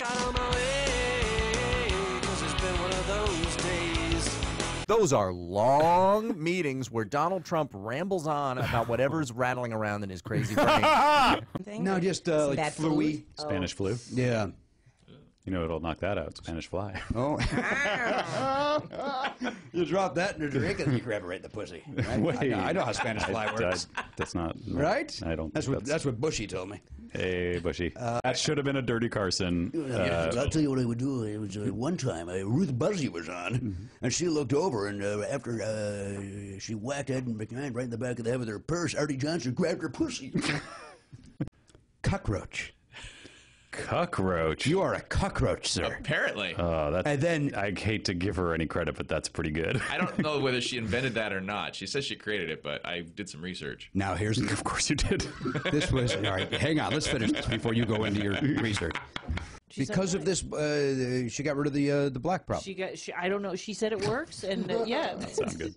got on my way, 'cause it's been one of those days. Those are long meetings where Donald Trump rambles on about whatever's rattling around in his crazy brain. No, just like flu-y. Spanish flu. Yeah. You know, it'll knock that out. Spanish fly. Oh. You drop that in a drink and you grab it right in the pussy. Right? I know how Spanish fly works. That's not... Right? I don't that's think what, that's what Bushy told me. Hey, Bushy. That should have been a Dirty Carson. I'll tell you what I would do. It was one time, Ruth Buzzy was on, and she looked over, and after she whacked Edmund McKinnon right in the back of the head with her purse, Artie Johnson grabbed her pussy. Cockroach. Cockroach. You are a cockroach, sir. Apparently. That's, and then I hate to give her any credit, but that's pretty good. I don't know whether she invented that or not. She says she created it, but I did some research. Now here's the, of course you did. This was all right. Hang on, let's finish this before you go into your research. She because of this, she got rid of the black prop. She I don't know. She said it works, and yeah, that sounds good.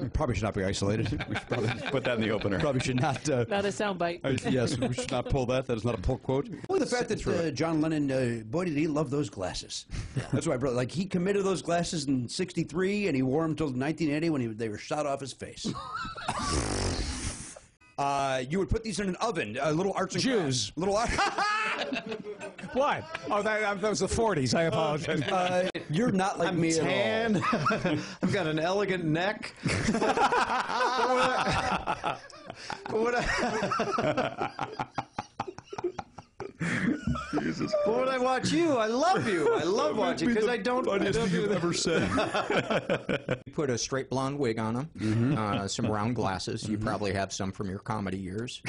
We probably should not be isolated. We should probably put that in the opener. Probably should not. Not a soundbite. Yes, we should not pull that. That is not a pull quote. Well, the fact that John Lennon, boy, did he love those glasses. That's why, bro. Like he committed those glasses in '63, and he wore them until 1980 when they were shot off his face. You would put these in an oven. Little arts and Jews. Little arts. What? Oh, that was the 40s. I apologize. You're not like me tan. At all. I've got an elegant neck. Jesus Christ. When I watch you, I love you. I love watching because I don't. Funniest you've ever said. You put a straight blonde wig on him, some round glasses. You probably have some from your comedy years.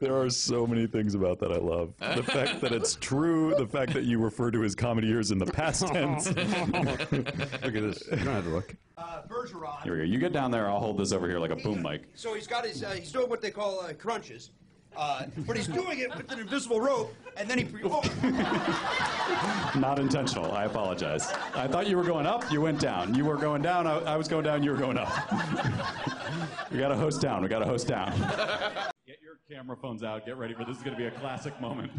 There are so many things about that I love. The fact that it's true, the fact that you refer to his comedy years in the past tense. Look at this. You don't have to look. Bergeron. Here we go. You get down there. I'll hold this over here like a boom mic. So he's got his, he's doing what they call crunches. But he's doing it with an invisible rope, and then he... Oh. Not intentional. I apologize. I thought you were going up. You went down. You were going down. I was going down. You were going up. We got to host down. We got to host down. Get your camera phones out. Get ready for this. This is going to be a classic moment.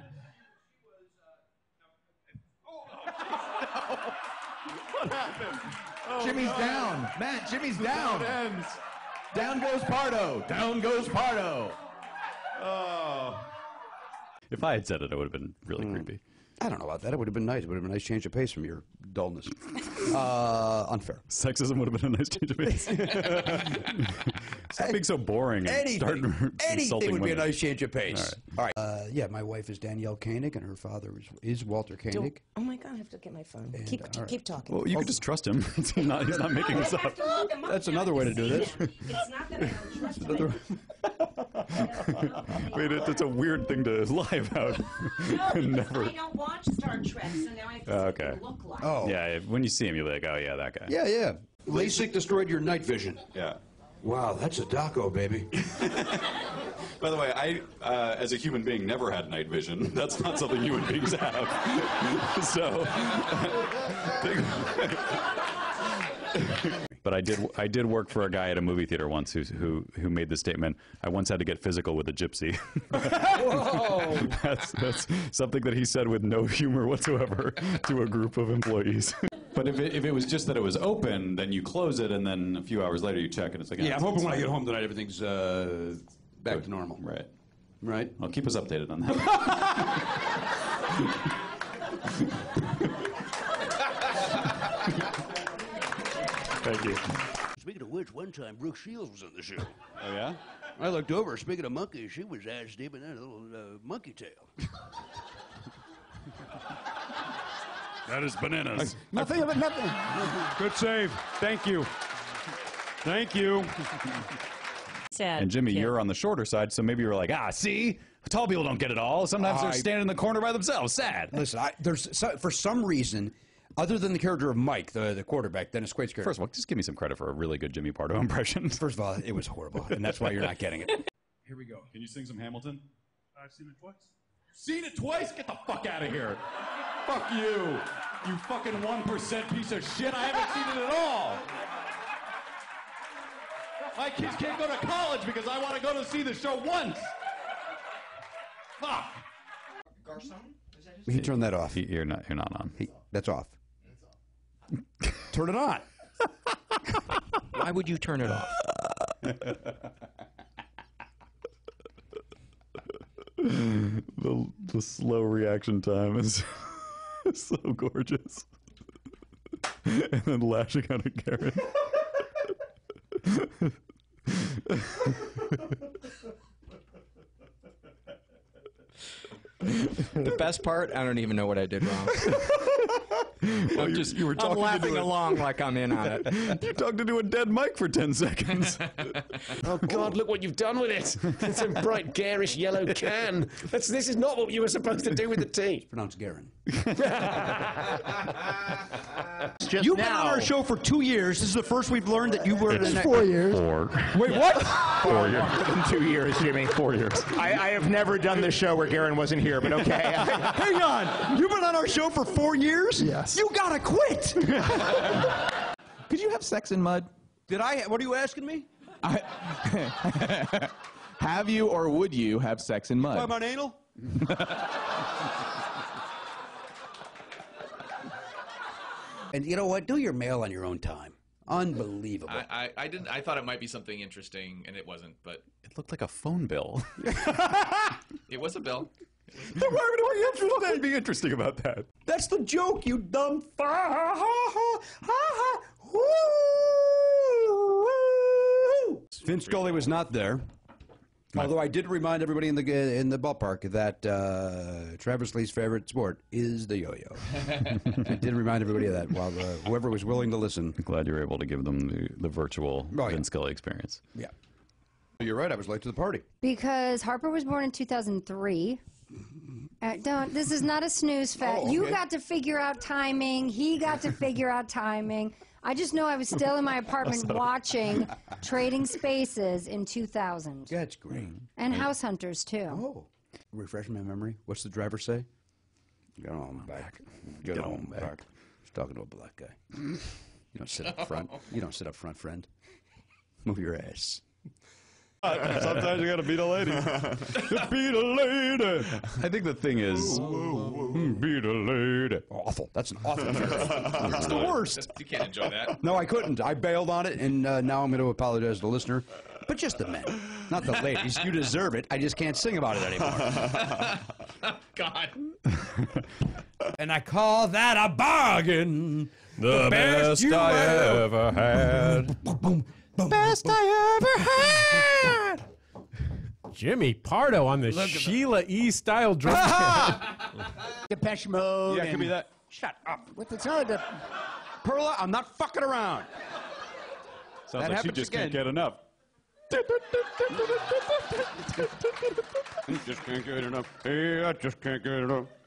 What happened? Oh, Jimmy's down. Matt, Jimmy's down. Ends. Down goes Pardo. Down goes Pardo. Oh. If I had said it, I would have been really creepy. I don't know about that. It would have been nice. It would have been a nice change of pace from your dullness. Unfair. Sexism would have been a nice change of pace. Stop being so boring. Anything would be a nice change of pace. All right. Yeah, my wife is Danielle Koenig, and her father is Walter Koenig. Oh, my God. I have to get my phone. And, keep talking. Well, you can just trust him. He's not making this up. That's another way to do this. It's not that I don't trust him. Wait, it's a weird thing to lie about. No, I don't watch Star Trek, so now I have to see what they look like. Oh. Yeah, when you see him, you're like, oh, yeah, that guy. Yeah, yeah. LASIK destroyed your night vision. Yeah. Wow, that's a doco, baby. By the way, I, as a human being, never had night vision. That's not something human beings have. So... But I did work for a guy at a movie theater once who made the statement. I once had to get physical with a gypsy. Whoa. That's something that he said with no humor whatsoever to a group of employees. But if it was just that it was open, then you close it, and then a few hours later you check, and it's like yeah. I'm hoping when I get home tonight everything's back to normal. Right. Right. Well, keep us updated on that. Thank you. Speaking of which, one time Brooke Shields was on the show. Oh, yeah? I looked over. Speaking of monkeys, she was ass deep in that little monkey tail. That is bananas. Nothing of it, nothing. Good save. Thank you. Thank you. Sad. And Jimmy, you're on the shorter side, so maybe you're like, see? Tall people don't get it all. Sometimes they're standing in the corner by themselves. Sad. Listen, for some reason... Other than the character of Mike, the quarterback, Dennis Quaid's character. First of all, just give me some credit for a really good Jimmy Pardo impression. First of all, it was horrible, and that's why you're not getting it. Here we go. Can you sing some Hamilton? I've seen it twice. You've seen it twice? Get the fuck out of here. Fuck you. You fucking 1% piece of shit. I haven't seen it at all. My kids can't go to college because I want to go to see the show once. Fuck. Garcon? Is that his name? He turned that off. You're not on. That's off. Turn it on. Why would you turn it off? The slow reaction time is so gorgeous. And then lashing out at Garen. The best part, I don't even know what I did wrong. Well, I'm laughing along like I'm in on it. You talked into a dead mic for 10 seconds. Oh, God, look what you've done with it. It's a bright, garish yellow can. This is not what you were supposed to do with the tea. It's pronounced Garen. You've been on our show for 2 years. This is the first we've learned that you were in 4 years. Wait, what? 4 years. In 2 years, Jimmy. 4 years. I have never done this show where Garen wasn't here, but okay. Hang on. You've been on our show for 4 years? Yes. You gotta quit. Could you have sex in mud? What are you asking me? Have you or would you have sex in mud? Talking about anal? And you know what? Do your mail on your own time. Unbelievable. I didn't. I thought it might be something interesting, and it wasn't. But it looked like a phone bill. It was a bill. What would be interesting about that? That's the joke, you dumb. Vin Scully was not there. Although I did remind everybody in the ballpark that Travis Lee's favorite sport is the yo-yo. I did remind everybody of that while whoever was willing to listen. I'm glad you were able to give them the virtual Vin Scully experience. Yeah. You're right, I was late to the party. Because Harper was born in 2003. Don't, this is not a snooze fest. You got to figure out timing. He got to figure out timing. I just know I was still in my apartment watching Trading Spaces in 2000. That's great. And House Hunters, too. Oh. Refresh my memory. What's the driver say? Get on back. Get on back. He's talking to a black guy. You don't sit up front. You don't sit up front, friend. Move your ass. Sometimes you gotta beat a lady. Beat a lady. I think the thing is, beat a lady. Awful. That's an awful. It's the worst. You can't enjoy that. No, I couldn't. I bailed on it, and now I'm going to apologize to the listener, but just the men, not the ladies. You deserve it. I just can't sing about it anymore. God. And I call that a bargain. The best I ever had. Best I ever had. Jimmy Pardo on the Sheila E style drum. Depeche Mode. Yeah, it could be that. Shut up. What's it sound? Perla, I'm not fucking around. Sounds like she just can't get enough. Just can't get enough. Yeah, I just can't get enough.